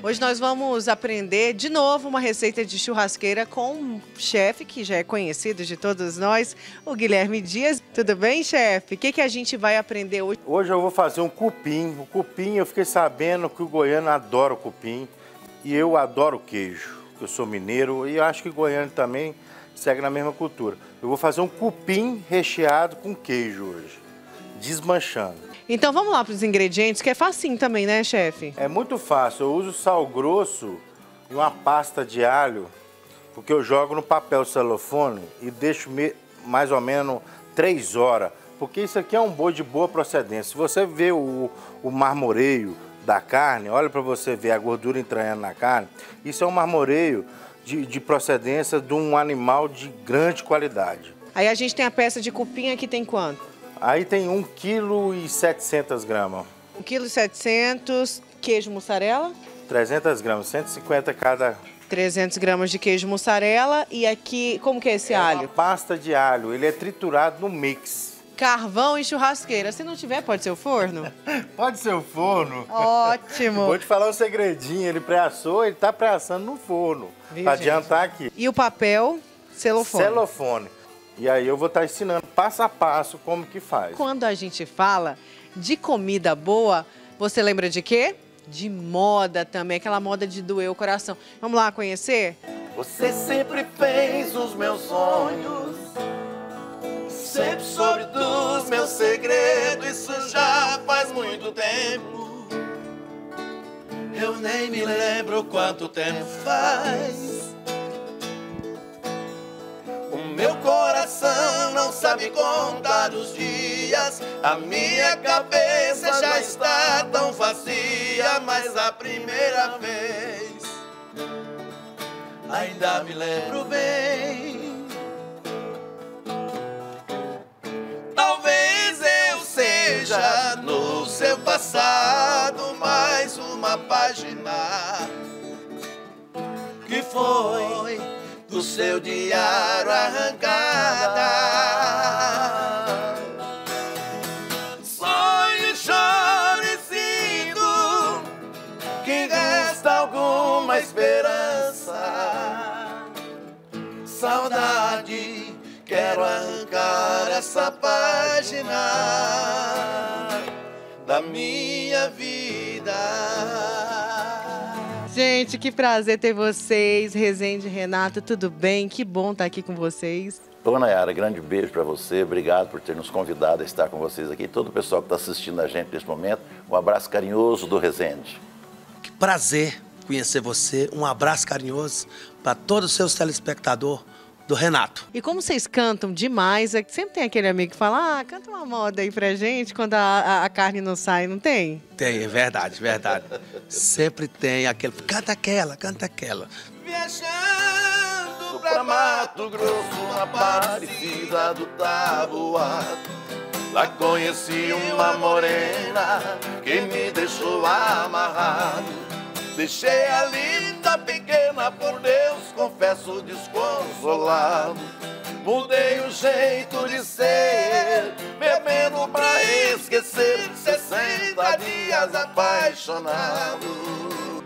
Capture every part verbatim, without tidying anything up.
Hoje nós vamos aprender de novo uma receita de churrasqueira com um chefe que já é conhecido de todos nós, o Guilherme Dias. Tudo bem, chefe? O que, que a gente vai aprender hoje? Hoje eu vou fazer um cupim. O cupim, eu fiquei sabendo que o goiano adora o cupim e eu adoro queijo. Eu sou mineiro e acho que o goiano também segue na mesma cultura. Eu vou fazer um cupim recheado com queijo hoje, desmanchando. Então vamos lá para os ingredientes, que é facinho também, né, chefe? É muito fácil. Eu uso sal grosso e uma pasta de alho, porque eu jogo no papel celofane e deixo mais ou menos três horas, porque isso aqui é um boi de boa procedência. Se você vê o, o marmoreio da carne, olha para você ver a gordura entranhando na carne, isso é um marmoreio de, de procedência de um animal de grande qualidade. Aí a gente tem a peça de cupim, aqui tem quanto? Aí tem um quilo e setecentos gramas. um quilo e setecentos, queijo mussarela? trezentos gramas, cento e cinquenta cada. trezentos gramas de queijo mussarela. E aqui, como que é esse é alho? Uma pasta de alho, ele é triturado no mix. Carvão e churrasqueira. Se não tiver, pode ser o forno? Pode ser o forno. Ótimo. Vou te falar um segredinho, ele pré-assou, ele tá pré-assando no forno. Viu, pra gente? Adiantar aqui. E o papel celofone? Celofone. E aí eu vou estar ensinando passo a passo como que faz. Quando a gente fala de comida boa, você lembra de quê? De moda também, aquela moda de doer o coração. Vamos lá conhecer? Você sempre fez os meus sonhos, sempre soube dos meus segredos, isso já faz muito tempo. Eu nem me lembro quanto tempo faz. Meu coração não sabe contar os dias, a minha cabeça já está tão vazia, mas a primeira vez ainda me lembro bem. Talvez eu seja no seu passado mais uma página que foi do seu diário arrancada. Sonhe, chore, sinto que resta alguma esperança. Saudade, quero arrancar essa página da minha vida. Gente, que prazer ter vocês, Rezende e Renato, tudo bem? Que bom estar aqui com vocês. Dona Yara, grande beijo para você, obrigado por ter nos convidado a estar com vocês aqui. Todo o pessoal que está assistindo a gente neste momento, um abraço carinhoso do Rezende. Que prazer conhecer você, um abraço carinhoso para todos os seus telespectadores do Renato. E como vocês cantam demais, sempre tem aquele amigo que fala, ah, canta uma moda aí pra gente quando a, a, a carne não sai, não tem? Tem, é verdade, verdade. Sempre tem aquele, canta aquela, canta aquela. Viajando pra Mato Grosso, na parecida do Taboado, lá conheci uma morena que me deixou amarrado. Deixei a linda pequena, por Deus, confesso, desconsolado. Mudei o jeito de ser, bebendo pra esquecer, sessenta dias apaixonado.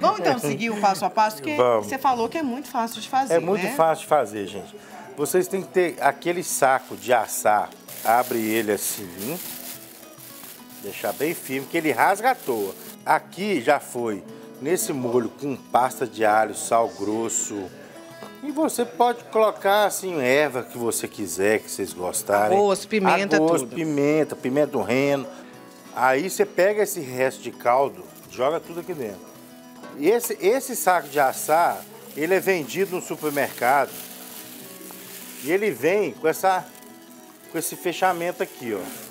Vamos então seguir o passo a passo, que Vamos. Você falou que é muito fácil de fazer, É muito né? fácil de fazer, gente. Vocês têm que ter aquele saco de assar, abre ele assim, deixar bem firme, que ele rasga à toa. Aqui já foi. Nesse molho com pasta de alho, sal grosso. E você pode colocar assim erva que você quiser, que vocês gostarem. Arroz, pimenta, Arroz, tudo. pimenta, pimenta do reino. Aí você pega esse resto de caldo, joga tudo aqui dentro. Esse, esse saco de assar, ele é vendido no supermercado. E ele vem com, essa, com esse fechamento aqui, ó.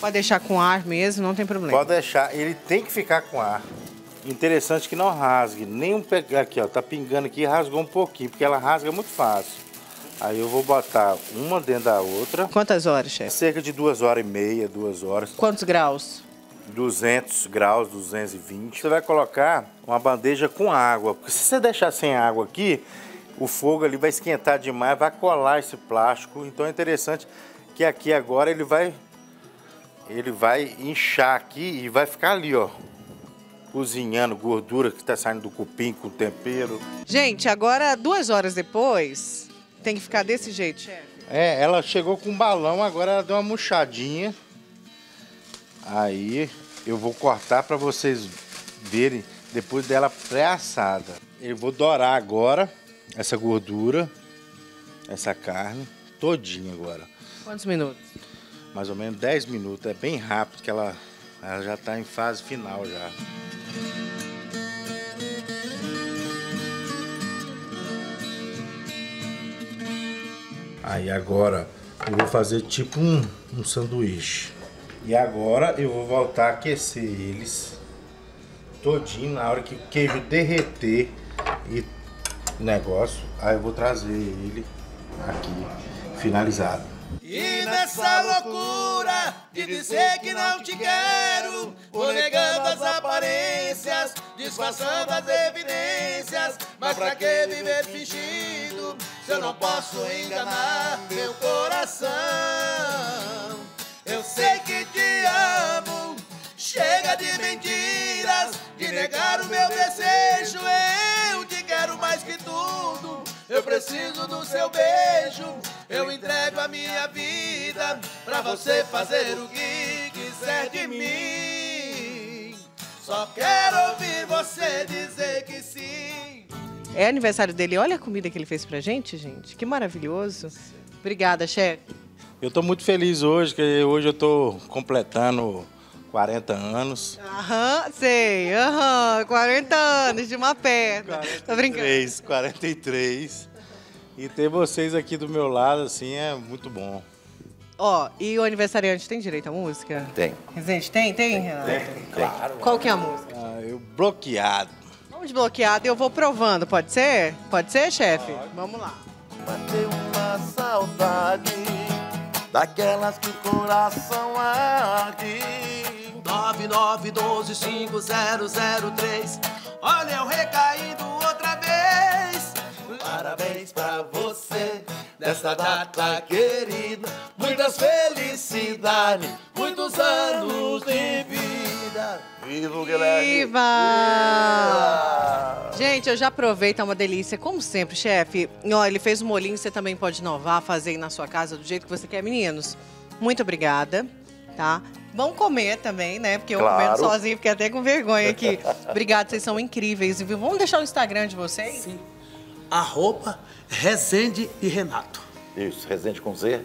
Pode deixar com ar mesmo, não tem problema. Pode deixar, ele tem que ficar com ar. Interessante que não rasgue, nem um pegar aqui, ó, tá pingando aqui, rasgou um pouquinho, porque ela rasga muito fácil. Aí eu vou botar uma dentro da outra. Quantas horas, chefe? Cerca de duas horas e meia, duas horas. Quantos graus? duzentos graus, duzentos e vinte. Você vai colocar uma bandeja com água, porque se você deixar sem água aqui, o fogo ali vai esquentar demais, vai colar esse plástico. Então é interessante que aqui agora ele vai... Ele vai inchar aqui e vai ficar ali, ó. cozinhando gordura que tá saindo do cupim com tempero. Gente, agora duas horas depois, tem que ficar desse jeito, chefe? É, ela chegou com um balão, agora ela deu uma murchadinha. Aí eu vou cortar para vocês verem depois dela pré-assada. Eu vou dourar agora essa gordura, essa carne, todinha agora. Quantos minutos? Mais ou menos dez minutos, é bem rápido que ela, ela já tá em fase final já. Aí agora eu vou fazer tipo um, um sanduíche. E agora eu vou voltar a aquecer eles todinho, na hora que o queijo derreter e negócio, aí eu vou trazer ele aqui, finalizado. E nessa loucura de dizer que não te quero, vou negando as aparências, disfarçando as evidências. Mas pra que viver fingindo, se eu não posso enganar meu coração? Eu sei que te amo, chega de mentiras, de negar o meu desejo. Eu te quero mais que tudo, eu preciso do seu beijo. Eu entrego a minha vida pra você fazer o que quiser de mim. Só quero ouvir você dizer que sim. É aniversário dele, olha a comida que ele fez pra gente, gente. Que maravilhoso. Obrigada, chefe. Eu tô muito feliz hoje, que hoje eu tô completando quarenta anos. Aham, sei, aham, quarenta anos de uma perna. Tô brincando. quarenta e três, quarenta e três. E ter vocês aqui do meu lado, assim, é muito bom. Ó, oh, e o aniversariante tem direito à música? Tem. Rezende, tem? Tem, Renato? Tem, tem, claro. Qual que é a música? Ah, eu bloqueado. Vamos de bloqueado e eu vou provando, pode ser? Pode ser, chefe? Ah, vamos lá. Bateu uma saudade daquelas que o coração arde. nove nove um dois cinco zero zero três. Olha eu recaindo outra vez. Parabéns pra você nessa data querida. Muitas felicidades, muitos anos de vida. Viva, Guilherme! Viva! Gente, eu já provei, tá uma delícia, como sempre, chefe. Ó, ele fez um molhinho, você também pode inovar, fazer aí na sua casa, do jeito que você quer. Meninos, muito obrigada, tá? Vão comer também, né? Porque eu claro. Comendo sozinho, fiquei até com vergonha aqui. Obrigada, vocês são incríveis. Viu? Vamos deixar o Instagram de vocês? Sim. Arroba Rezende e Renato. Isso, Rezende com Z,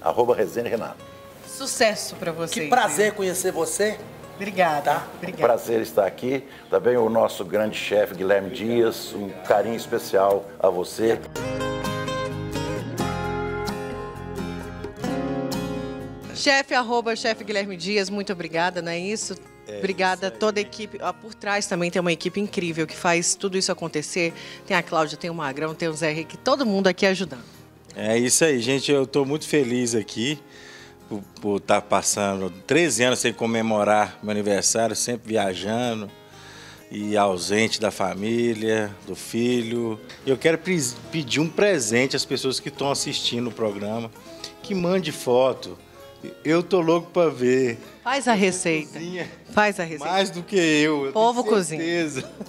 arroba Rezende e Renato. Sucesso pra vocês. Que prazer né? Conhecer você. Obrigada. Tá? Obrigada. Prazer estar aqui. Também o nosso grande chefe Guilherme Dias, um carinho especial a você. Chefe, arroba, chefe Guilherme Dias, muito obrigada, não é isso? É, obrigada a toda a equipe. Ah, por trás também tem uma equipe incrível que faz tudo isso acontecer. Tem a Cláudia, tem o Magrão, tem o Zé Henrique, todo mundo aqui ajudando. É isso aí, gente. Eu estou muito feliz aqui. Por estar passando treze anos sem comemorar meu aniversário, sempre viajando e ausente da família, do filho. Eu quero pedir um presente às pessoas que estão assistindo o programa, que mande foto. Eu tô louco para ver. Faz a receita. Cozinha. Faz a receita. Mais do que eu. eu Povo cozinha.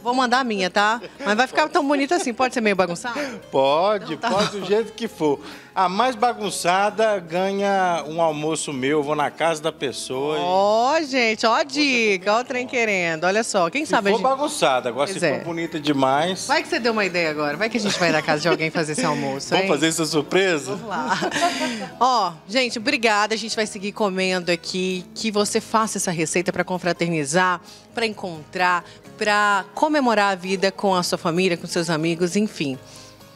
Vou mandar a minha, tá? Mas vai ficar tão bonita assim. Pode ser meio bagunçada? Pode, não, tá pode não. Do jeito que for. A mais bagunçada ganha um almoço meu. Eu vou na casa da pessoa. Ó, e... oh, gente, ó a dica. Ó o trem querendo. Olha só. Quem sabe se a gente. Bagunçada. Agora pois se é. For bonita demais. Vai que você deu uma ideia agora. Vai que a gente vai na casa de alguém fazer esse almoço. Vamos hein? Fazer essa surpresa? Vamos lá. Ó, gente, obrigada. A gente vai. Vai seguir comendo aqui, que você faça essa receita para confraternizar, para encontrar, para comemorar a vida com a sua família, com seus amigos, enfim.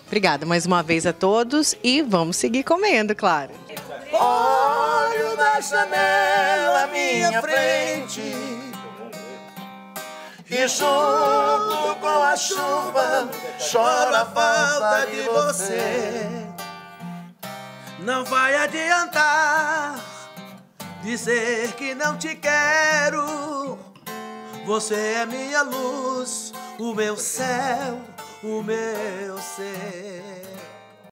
Obrigada mais uma vez a todos e vamos seguir comendo, claro. Olho na janela à minha frente e junto com a chuva chora a falta de você. Não vai adiantar dizer que não te quero. Você é minha luz, o meu céu, o meu ser.